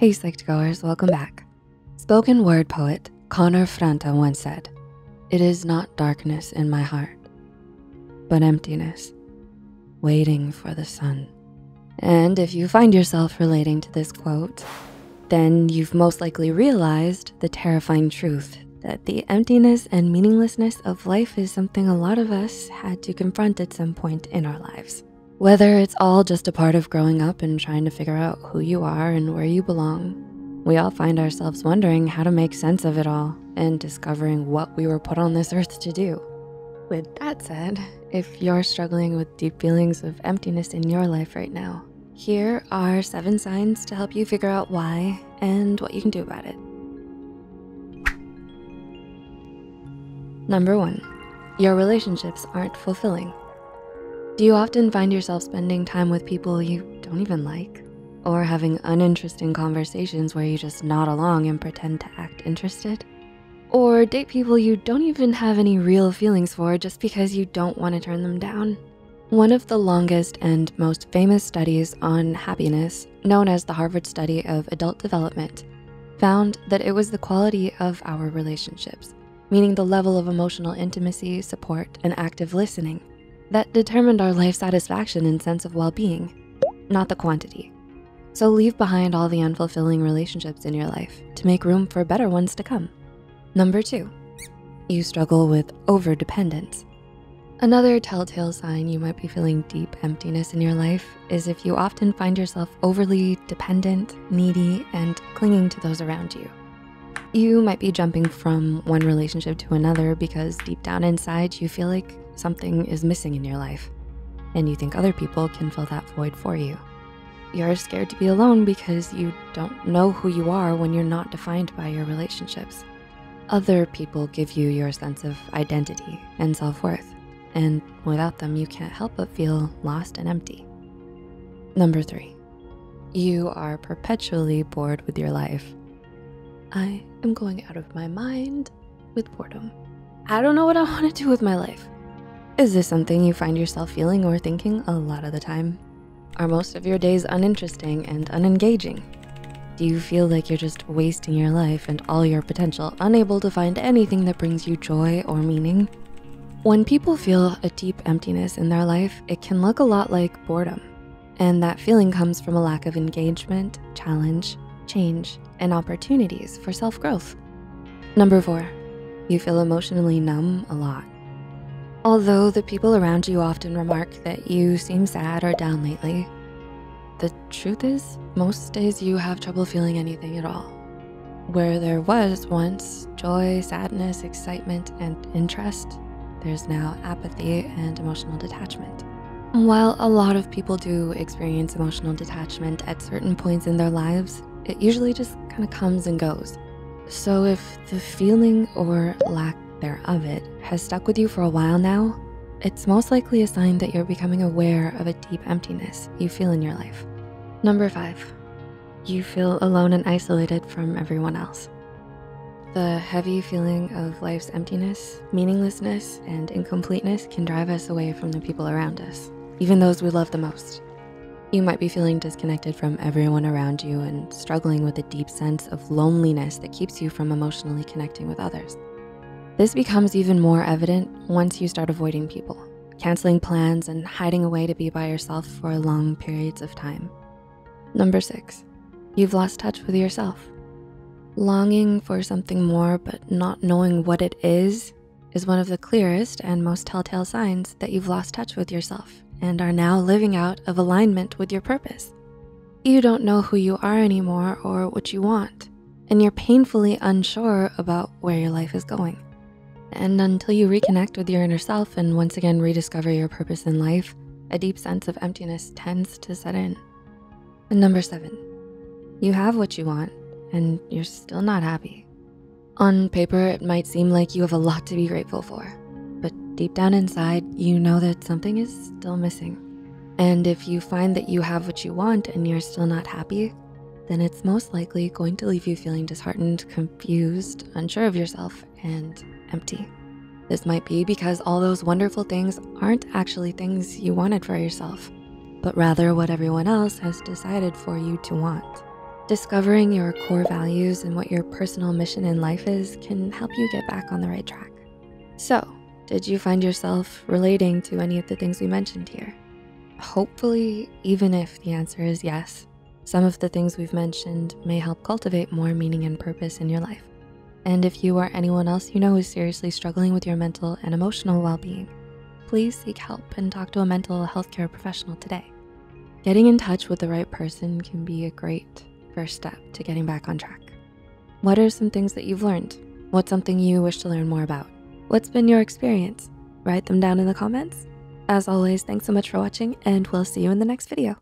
Hey Psych2Goers, welcome back. Spoken word poet Connor Franta once said, "It is not darkness in my heart, but emptiness, waiting for the sun." And if you find yourself relating to this quote, then you've most likely realized the terrifying truth that the emptiness and meaninglessness of life is something a lot of us had to confront at some point in our lives. Whether it's all just a part of growing up and trying to figure out who you are and where you belong, we all find ourselves wondering how to make sense of it all and discovering what we were put on this earth to do. With that said, if you're struggling with deep feelings of emptiness in your life right now, here are 7 signs to help you figure out why and what you can do about it. Number 1, your relationships aren't fulfilling. Do you often find yourself spending time with people you don't even like, or having uninteresting conversations where you just nod along and pretend to act interested, or date people you don't even have any real feelings for just because you don't want to turn them down? One of the longest and most famous studies on happiness, known as the Harvard Study of Adult Development, found that it was the quality of our relationships, meaning the level of emotional intimacy, support, and active listening, that determined our life satisfaction and sense of well-being, not the quantity. So leave behind all the unfulfilling relationships in your life to make room for better ones to come. Number 2, you struggle with overdependence. Another telltale sign you might be feeling deep emptiness in your life is if you often find yourself overly dependent, needy, and clinging to those around you. You might be jumping from one relationship to another because deep down inside you feel like something is missing in your life, and you think other people can fill that void for you. You're scared to be alone because you don't know who you are when you're not defined by your relationships. Other people give you your sense of identity and self-worth, and without them, you can't help but feel lost and empty. Number 3, you are perpetually bored with your life. I am going out of my mind with boredom. I don't know what I want to do with my life. Is this something you find yourself feeling or thinking a lot of the time? Are most of your days uninteresting and unengaging? Do you feel like you're just wasting your life and all your potential, unable to find anything that brings you joy or meaning? When people feel a deep emptiness in their life, it can look a lot like boredom. And that feeling comes from a lack of engagement, challenge, change, and opportunities for self-growth. Number 4, you feel emotionally numb a lot. Although the people around you often remark that you seem sad or down lately, the truth is, most days you have trouble feeling anything at all. Where there was once joy, sadness, excitement, and interest, there's now apathy and emotional detachment. While a lot of people do experience emotional detachment at certain points in their lives, it usually just kind of comes and goes. So if the feeling or lack thereof it has stuck with you for a while now, it's most likely a sign that you're becoming aware of a deep emptiness you feel in your life. Number 5, you feel alone and isolated from everyone else. The heavy feeling of life's emptiness, meaninglessness, and incompleteness can drive us away from the people around us, even those we love the most. You might be feeling disconnected from everyone around you and struggling with a deep sense of loneliness that keeps you from emotionally connecting with others. This becomes even more evident once you start avoiding people, canceling plans, and hiding away to be by yourself for long periods of time. Number 6, you've lost touch with yourself. Longing for something more but not knowing what it is one of the clearest and most telltale signs that you've lost touch with yourself and are now living out of alignment with your purpose. You don't know who you are anymore or what you want, and you're painfully unsure about where your life is going. And until you reconnect with your inner self and once again rediscover your purpose in life, a deep sense of emptiness tends to set in. And Number 7, you have what you want and you're still not happy. On paper, it might seem like you have a lot to be grateful for, but deep down inside, you know that something is still missing. And if you find that you have what you want and you're still not happy, then it's most likely going to leave you feeling disheartened, confused, unsure of yourself, and empty. This might be because all those wonderful things aren't actually things you wanted for yourself, but rather what everyone else has decided for you to want. Discovering your core values and what your personal mission in life is can help you get back on the right track. So, did you find yourself relating to any of the things we mentioned here? Hopefully, even if the answer is yes, some of the things we've mentioned may help cultivate more meaning and purpose in your life. And if you or anyone else you know is seriously struggling with your mental and emotional well-being, please seek help and talk to a mental health care professional today. Getting in touch with the right person can be a great first step to getting back on track. What are some things that you've learned? What's something you wish to learn more about? What's been your experience? Write them down in the comments. As always, thanks so much for watching, and we'll see you in the next video.